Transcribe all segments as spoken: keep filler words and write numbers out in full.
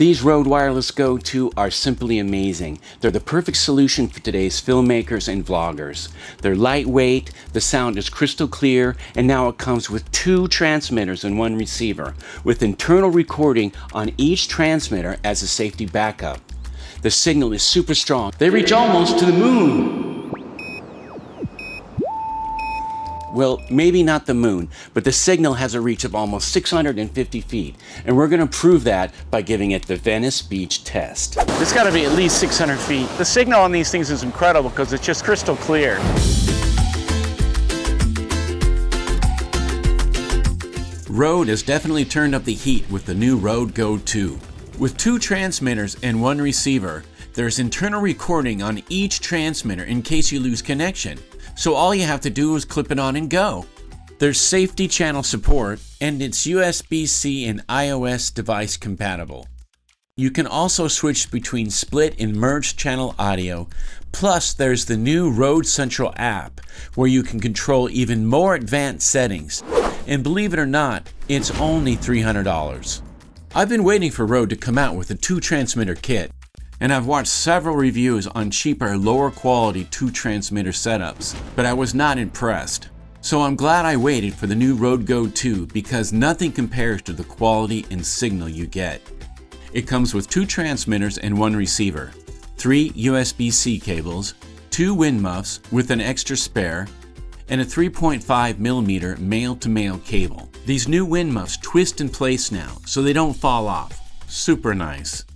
These Rode Wireless Go two are simply amazing. They're the perfect solution for today's filmmakers and vloggers. They're lightweight, the sound is crystal clear, and now it comes with two transmitters and one receiver, with internal recording on each transmitter as a safety backup. The signal is super strong. They reach almost to the moon. Well, maybe not the moon, but the signal has a reach of almost six hundred fifty feet, and we're going to prove that by giving it the Venice Beach test. It's got to be at least six hundred feet. The signal on these things is incredible because it's just crystal clear. Rode has definitely turned up the heat with the new Rode Go two. With two transmitters and one receiver, there's internal recording on each transmitter in case you lose connection. So all you have to do is clip it on and go. There's safety channel support, and it's U S B C and i O S device compatible. You can also switch between split and merge channel audio. Plus, there's the new Rode Central app, where you can control even more advanced settings. And believe it or not, it's only three hundred dollars. I've been waiting for Rode to come out with a two transmitter kit, and I've watched several reviews on cheaper, lower quality two transmitter setups, but I was not impressed. So I'm glad I waited for the new Rode Go two because nothing compares to the quality and signal you get. It comes with two transmitters and one receiver, three U S B C cables, two wind muffs with an extra spare, and a three point five millimeter male-to-male cable. These new wind muffs twist in place now so they don't fall off. Super nice.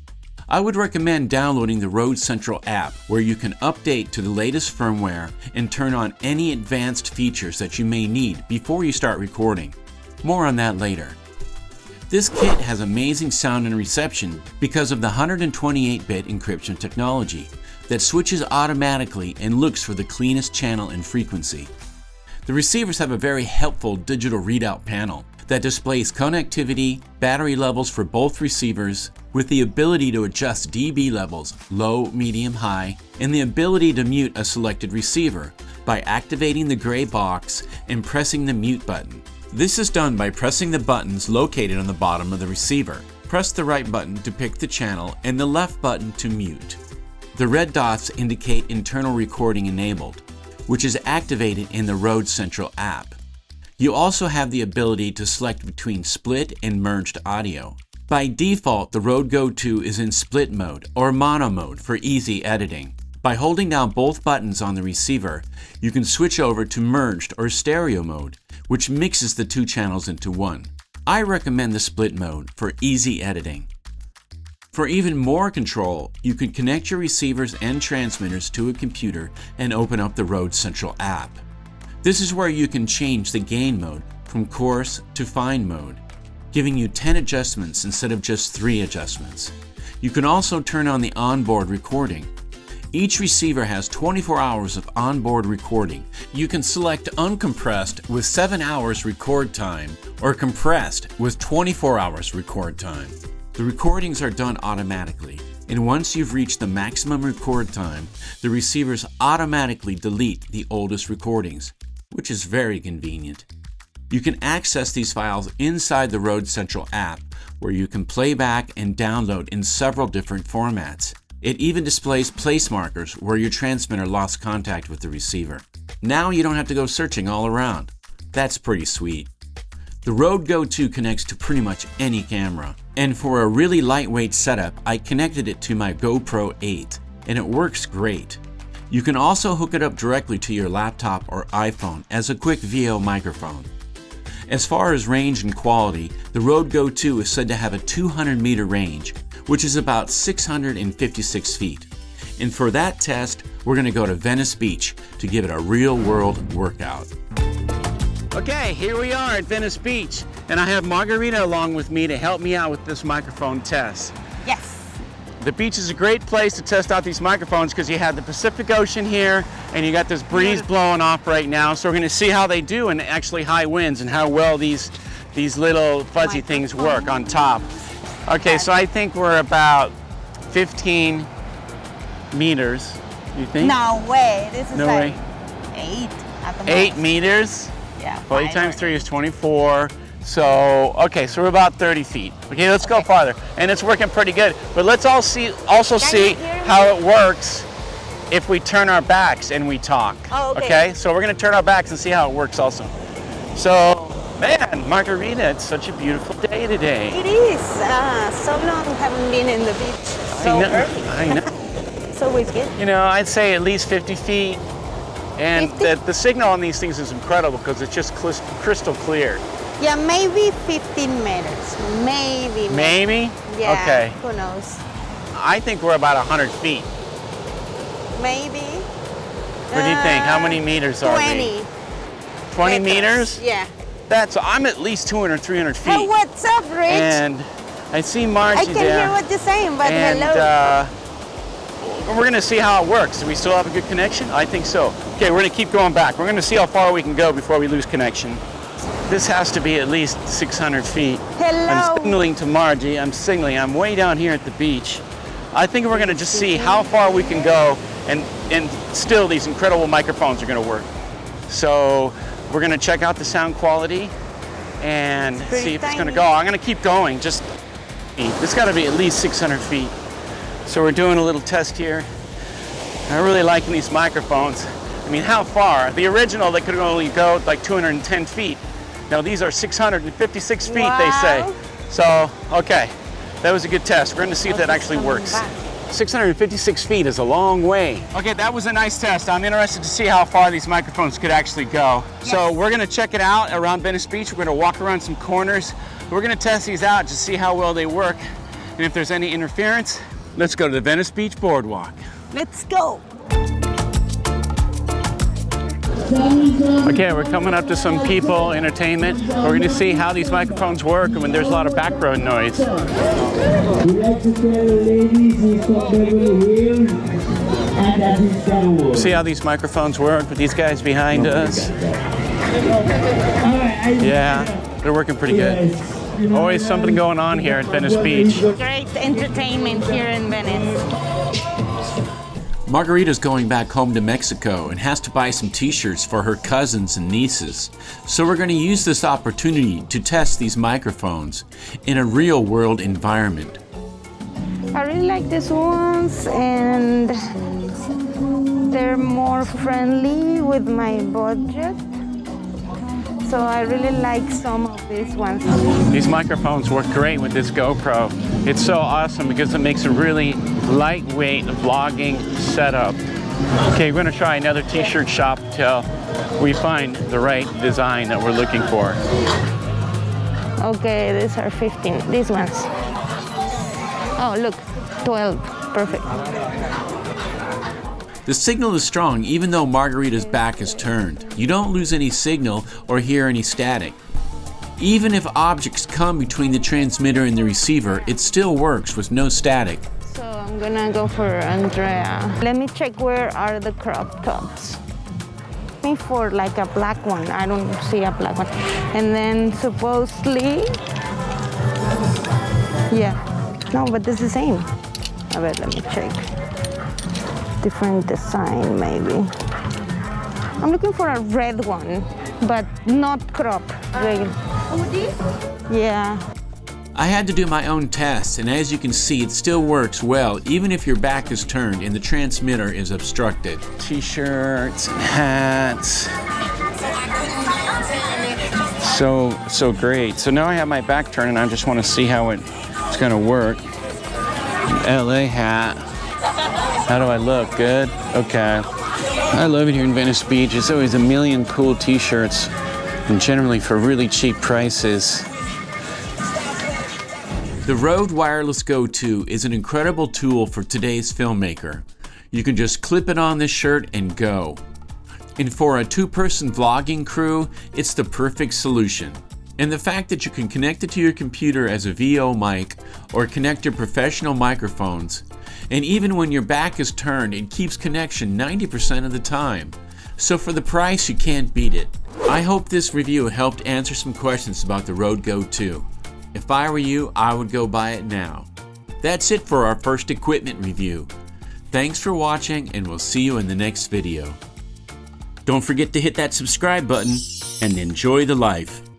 I would recommend downloading the Rode Central app, where you can update to the latest firmware and turn on any advanced features that you may need before you start recording. More on that later. This kit has amazing sound and reception because of the one hundred twenty-eight bit encryption technology that switches automatically and looks for the cleanest channel and frequency. The receivers have a very helpful digital readout panel that displays connectivity, battery levels for both receivers, with the ability to adjust D B levels, low, medium, high, and the ability to mute a selected receiver by activating the gray box and pressing the mute button. This is done by pressing the buttons located on the bottom of the receiver. Press the right button to pick the channel and the left button to mute. The red dots indicate internal recording enabled, which is activated in the Rode Central app. You also have the ability to select between split and merged audio. By default, the Rode Go two is in split mode or mono mode for easy editing. By holding down both buttons on the receiver, you can switch over to merged or stereo mode, which mixes the two channels into one. I recommend the split mode for easy editing. For even more control, you can connect your receivers and transmitters to a computer and open up the Rode Central app. This is where you can change the gain mode from coarse to fine mode, giving you ten adjustments instead of just three adjustments. You can also turn on the onboard recording. Each receiver has twenty-four hours of onboard recording. You can select uncompressed with seven hours record time or compressed with twenty-four hours record time. The recordings are done automatically, and once you've reached the maximum record time, the receivers automatically delete the oldest recordings, which is very convenient. You can access these files inside the Rode Central app, where you can play back and download in several different formats. It even displays place markers where your transmitter lost contact with the receiver. Now you don't have to go searching all around. That's pretty sweet. The Rode Go two connects to pretty much any camera, and for a really lightweight setup, I connected it to my GoPro eight, and it works great. You can also hook it up directly to your laptop or iPhone as a quick V O microphone. As far as range and quality, the Rode Go two is said to have a two hundred meter range, which is about six hundred fifty-six feet. And for that test, we're going to go to Venice Beach to give it a real-world workout. Okay, here we are at Venice Beach, and I have Margarita along with me to help me out with this microphone test. Yes. The beach is a great place to test out these microphones because you have the Pacific Ocean here, and you got this breeze blowing off right now, so we're going to see how they do in actually high winds and how well these, these little fuzzy things work on top. Okay, so I think we're about fifteen meters, you think? No way, this is no like way. eight at the most. Eight meters? Yeah, forty times three is twenty-four. So, okay, so we're about thirty feet. Okay, let's okay. go farther. And it's working pretty good. But let's all see, also Can see how it works if we turn our backs and we talk. Oh, okay. okay. So we're gonna turn our backs and see how it works also. So, man, Margarita, it's such a beautiful day today. It is. Uh, so long haven't been in the beach. So I know. Early. I know. It's always good. You know, I'd say at least fifty feet. And the, the signal on these things is incredible because it's just crystal clear. Yeah, maybe fifteen meters, maybe. Maybe? Yeah, okay. Who knows? I think we're about one hundred feet. Maybe. What do you think? How many meters uh, are we? twenty. twenty meters? Yeah. That's, I'm at least two hundred, three hundred feet. Hey, what's up, Rich? And I see Margie I can there, hear what you're saying, but and, hello. Uh, We're going to see how it works. Do we still have a good connection? I think so. Okay, we're going to keep going back. We're going to see how far we can go before we lose connection. This has to be at least six hundred feet. Hello. I'm signaling to Margie. I'm signaling. I'm way down here at the beach. I think we're going to just see how far we can go, and, and still these incredible microphones are going to work. So we're going to check out the sound quality and see if tiny. it's going to go. I'm going to keep going. Just It's got to be at least six hundred feet. So we're doing a little test here. I'm really liking these microphones. I mean, how far? The original, they could only go like two hundred ten feet. Now these are six hundred fifty-six feet, wow. they say. So, okay, that was a good test. We're going to see if that actually works. Back. six hundred fifty-six feet is a long way. Okay, that was a nice test. I'm interested to see how far these microphones could actually go. Yes. So we're going to check it out around Venice Beach. We're going to walk around some corners. We're going to test these out to see how well they work and if there's any interference. Let's go to the Venice Beach Boardwalk. Let's go. Okay, we're coming up to some people, entertainment. We're going to see how these microphones work when there's a lot of background noise. We'd like to tell the ladies we stop Beverly Hills and that is downward. See how these microphones work with these guys behind us? Yeah, they're working pretty good. Always something going on here at Venice Beach. Great entertainment here in Venice. Margarita's going back home to Mexico and has to buy some t-shirts for her cousins and nieces. So we're going to use this opportunity to test these microphones in a real-world environment. I really like these ones and they're more friendly with my budget. So I really like some of these ones. These microphones work great with this GoPro. It's so awesome because it makes a really lightweight vlogging setup. Okay, we're gonna try another t-shirt shop till we find the right design that we're looking for. Okay, these are fifteen, these ones. Oh, look, twelve, perfect. The signal is strong even though Margarita's back is turned. You don't lose any signal or hear any static. Even if objects come between the transmitter and the receiver, it still works with no static. So I'm gonna go for Andrea. Let me check where are the crop tops. Me for like a black one. I don't see a black one. And then supposedly, yeah. No, but this is the same. I bet, let me check. Different design, maybe. I'm looking for a red one, but not crop. Uh, yeah. I had to do my own tests, and as you can see, it still works well, even if your back is turned and the transmitter is obstructed. T-shirts and hats. So, so great. So now I have my back turned, and I just want to see how it's going to work. An L A hat. How do I look? Good? Okay. I love it here in Venice Beach. There's always a million cool t-shirts and generally for really cheap prices. The Rode Wireless Go two is an incredible tool for today's filmmaker. You can just clip it on this shirt and go. And for a two-person vlogging crew, it's the perfect solution. And the fact that you can connect it to your computer as a V O mic or connect your professional microphones. And even when your back is turned, it keeps connection ninety percent of the time. So for the price, you can't beat it. I hope this review helped answer some questions about the Rode Go two. If I were you, I would go buy it now. That's it for our first equipment review. Thanks for watching, and we'll see you in the next video. Don't forget to hit that subscribe button and enjoy the life.